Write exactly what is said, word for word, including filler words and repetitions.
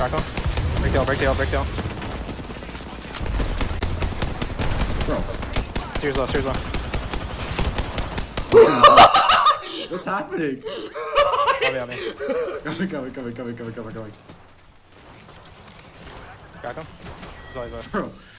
Rock on. Break down, break down, break down. Bro. Here's low, here's low. What's happening? Coming, coming, coming, coming, coming, coming, coming. Crack him. He's always there. Bro,